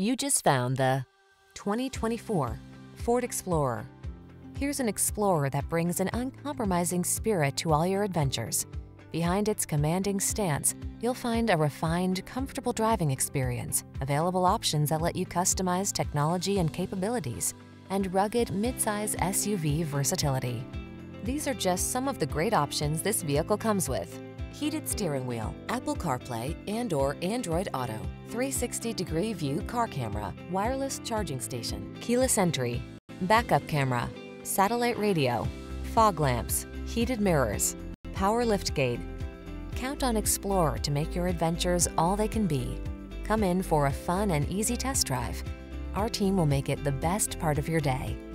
You just found the 2024 Ford Explorer. Here's an Explorer that brings an uncompromising spirit to all your adventures. Behind its commanding stance, you'll find a refined, comfortable driving experience, available options that let you customize technology and capabilities, and rugged midsize SUV versatility. These are just some of the great options this vehicle comes with: heated steering wheel, Apple CarPlay and/or Android Auto, 360-degree view car camera, wireless charging station, keyless entry, backup camera, satellite radio, fog lamps, heated mirrors, power liftgate. Count on Explorer to make your adventures all they can be. Come in for a fun and easy test drive. Our team will make it the best part of your day.